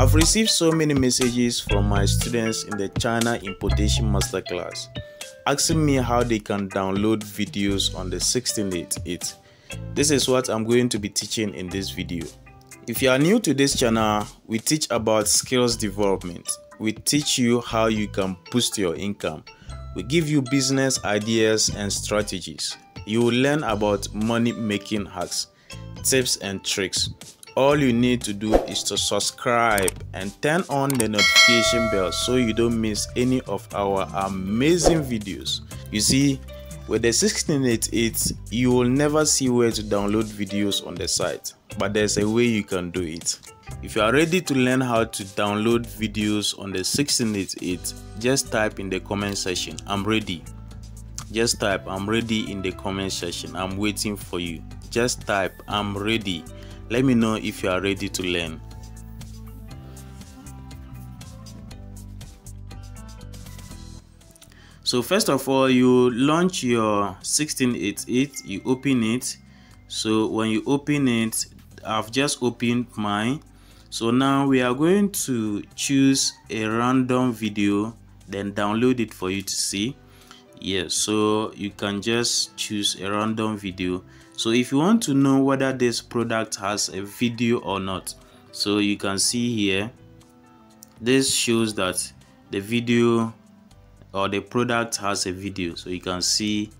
I've received so many messages from my students in the China Importation Masterclass asking me how they can download videos on the 1688. This is what I'm going to be teaching in this video. If you are new to this channel, we teach about skills development. We teach you how you can boost your income. We give you business ideas and strategies. You will learn about money-making hacks, tips and tricks. All you need to do is to subscribe and turn on the notification bell so you don't miss any of our amazing videos. You see, with the 1688, you will never see where to download videos on the site, but there's a way you can do it. If you are ready to learn how to download videos on the 1688, just type in the comment section, "I'm ready." Just type "I'm ready" in the comment section. I'm waiting for you. Just type "I'm ready." Let me know if you are ready to learn. So first of all, you launch your 1688, you open it. So when you open it, I've just opened mine. So now we are going to choose a random video, then download it for you to see. Yes, yeah, so you can just choose a random video. So if you want to know whether this product has a video or not, so you can see here, this shows that the video or the product has a video. So you can see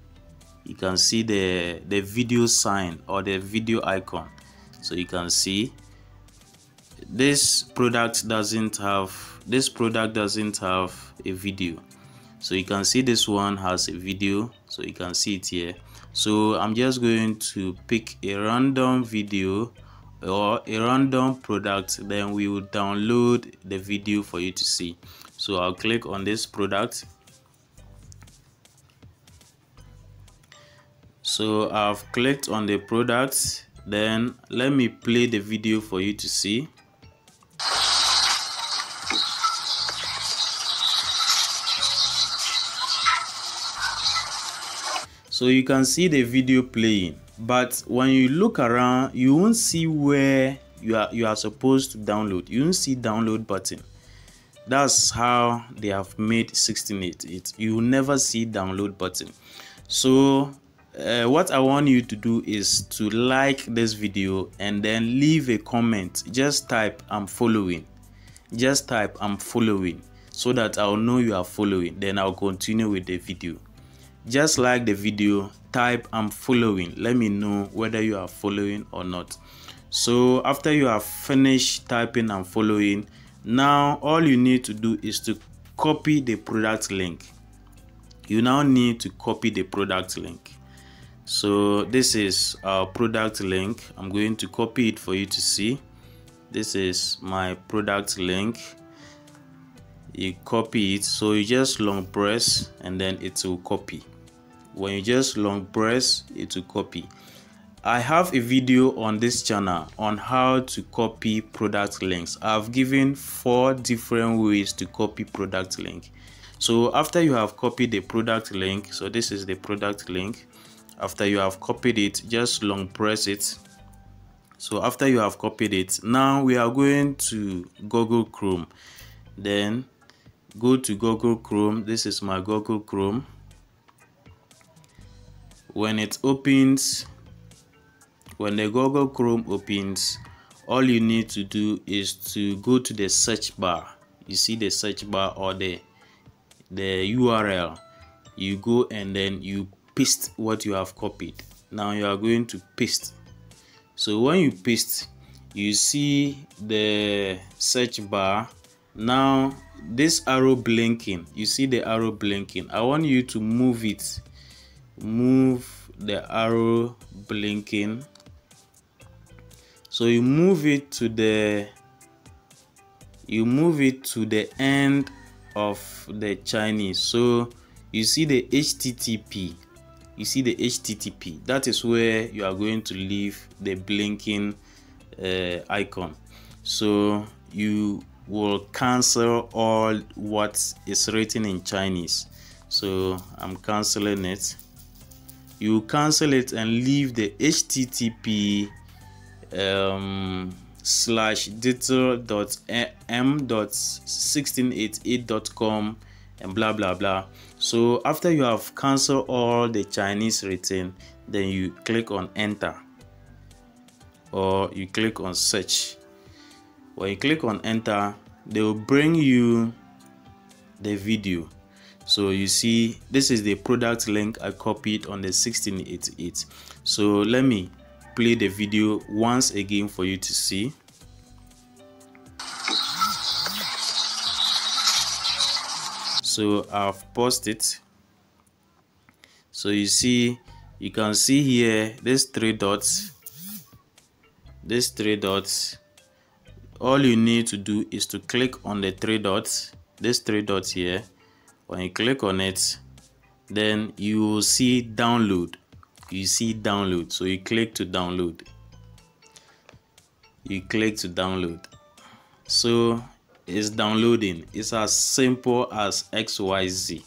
the video sign or the video icon. So you can see this product doesn't have a video. So you can see this one has a video, so you can see it here. So I'm just going to pick a random video or a random product, then we will download the video for you to see. So I'll click on this product. So I've clicked on the product, then let me play the video for you to see. So you can see the video playing, but when you look around, you won't see where you are supposed to download. You won't see download button. That's how they have made 1688. You will never see download button. So what I want you to do is to like this video and then leave a comment. Just type "I'm following." Just type "I'm following" so that I'll know you are following. Then I'll continue with the video. Just like the video, type "I'm following." Let me know whether you are following or not. So after you have finished typing "I'm following," now all you need to do is to copy the product link. You now need to copy the product link. So this is our product link. I'm going to copy it for you to see. This is my product link. You copy it, so you just long press and then it will copy. When you just long press, it will copy. I have a video on this channel on how to copy product links. I've given 4 different ways to copy product link. So after you have copied the product link, so this is the product link. After you have copied it, just long press it. So after you have copied it, now we are going to Google Chrome. Then go to Google Chrome. This is my Google Chrome. When the Google Chrome opens, all you need to do is to go to the search bar. You see the search bar or the URL. You go and then you paste what you have copied. Now you are going to paste. So when you paste, you see the search bar. Now this arrow blinking, you see the arrow blinking. I want you to move it. Move the arrow blinking. So you move it to the end of the Chinese. So you see the HTTP. You see the HTTP. That is where you are going to leave the blinking icon. So you will cancel all what is written in Chinese. So I'm canceling it. You cancel it and leave the HTTP slash detail.m.1688.com and blah blah blah. So after you have cancelled all the Chinese return, then you click on enter or you click on search. When you click on enter, they will bring you the video. So you see, this is the product link I copied on the 1688. So let me play the video once again for you to see. So I've paused it. So you see, you can see here these three dots. All you need to do is to click on the three dots, these three dots here. When you click on it, then you will see download. You see download, so you click to download. You click to download. So it's downloading. It's as simple as XYZ.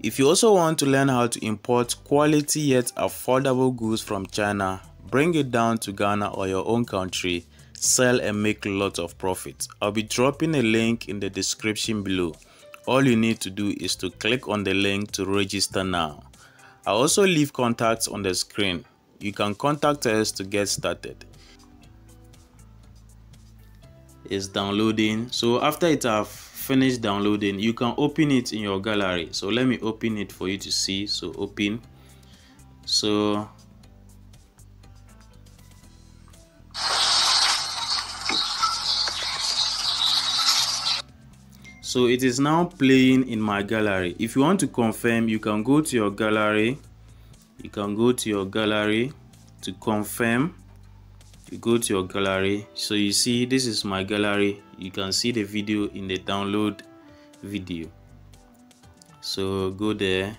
If you also want to learn how to import quality yet affordable goods from China, bring it down to Ghana or your own country, sell and make lots of profit. I'll be dropping a link in the description below. All you need to do is to click on the link to register now. I also leave contacts on the screen. You can contact us to get started. It's downloading. So after it have finished downloading, you can open it in your gallery. So let me open it for you to see. So open. So it is now playing in my gallery. If you want to confirm, you can go to your gallery. You can go to your gallery to confirm. You go to your gallery. So you see, this is my gallery. You can see the video in the download video. So go there.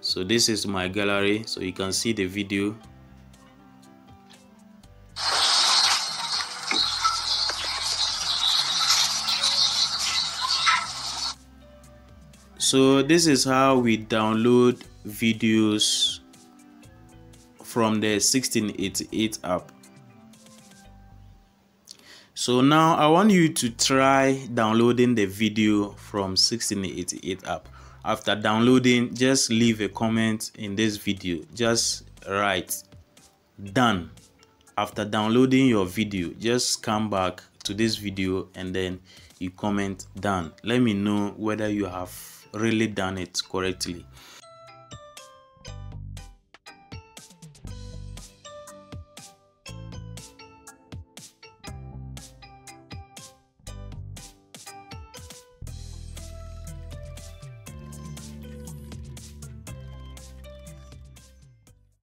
So this is my gallery. So you can see the video. So this is how we download videos from the 1688 app. So now I want you to try downloading the video from 1688 app. After downloading, just leave a comment in this video. Just write done. After downloading your video, just come back to this video and then you comment done. Let me know whether you have really done it correctly.